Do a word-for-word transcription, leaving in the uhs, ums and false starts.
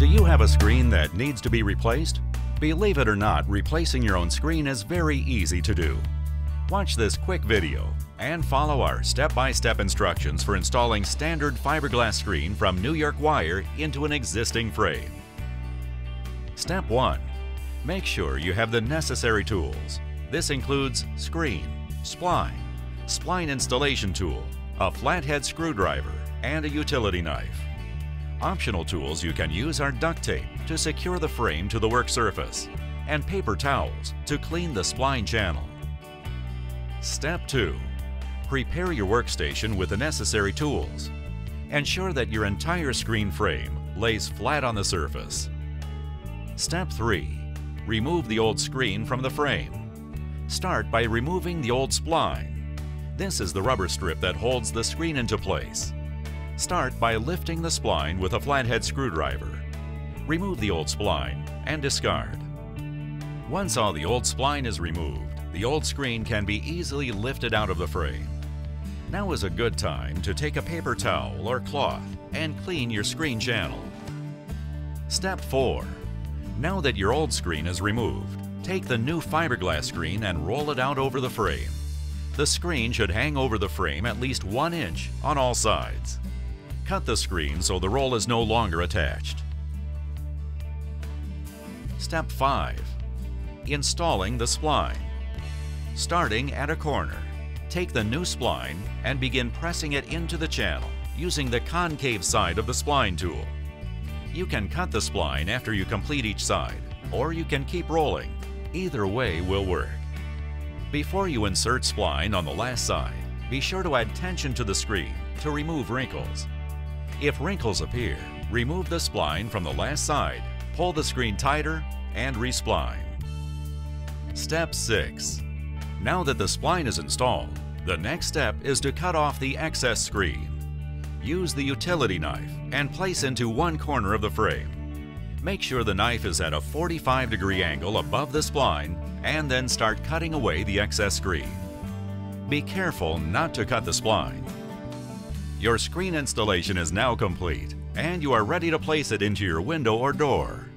Do you have a screen that needs to be replaced? Believe it or not, replacing your own screen is very easy to do. Watch this quick video and follow our step-by-step instructions for installing standard fiberglass screen from New York Wire into an existing frame. Step one. Make sure you have the necessary tools. This includes screen, spline, spline installation tool, a flathead screwdriver, and a utility knife. Optional tools you can use are duct tape to secure the frame to the work surface and paper towels to clean the spline channel. Step two. Prepare your workstation with the necessary tools. Ensure that your entire screen frame lays flat on the surface. Step three. Remove the old screen from the frame. Start by removing the old spline. This is the rubber strip that holds the screen into place. Start by lifting the spline with a flathead screwdriver. Remove the old spline and discard. Once all the old spline is removed, the old screen can be easily lifted out of the frame. Now is a good time to take a paper towel or cloth and clean your screen channel. Step four. Now that your old screen is removed, take the new fiberglass screen and roll it out over the frame. The screen should hang over the frame at least one inch on all sides. Cut the screen so the roll is no longer attached. Step five. Installing the spline. Starting at a corner, take the new spline and begin pressing it into the channel using the concave side of the spline tool. You can cut the spline after you complete each side, or you can keep rolling. Either way will work. Before you insert spline on the last side, be sure to add tension to the screen to remove wrinkles. If wrinkles appear, remove the spline from the last side, pull the screen tighter, and respline. Step six. Now that the spline is installed, the next step is to cut off the excess screen. Use the utility knife and place into one corner of the frame. Make sure the knife is at a forty-five degree angle above the spline and then start cutting away the excess screen. Be careful not to cut the spline. Your screen installation is now complete, and you are ready to place it into your window or door.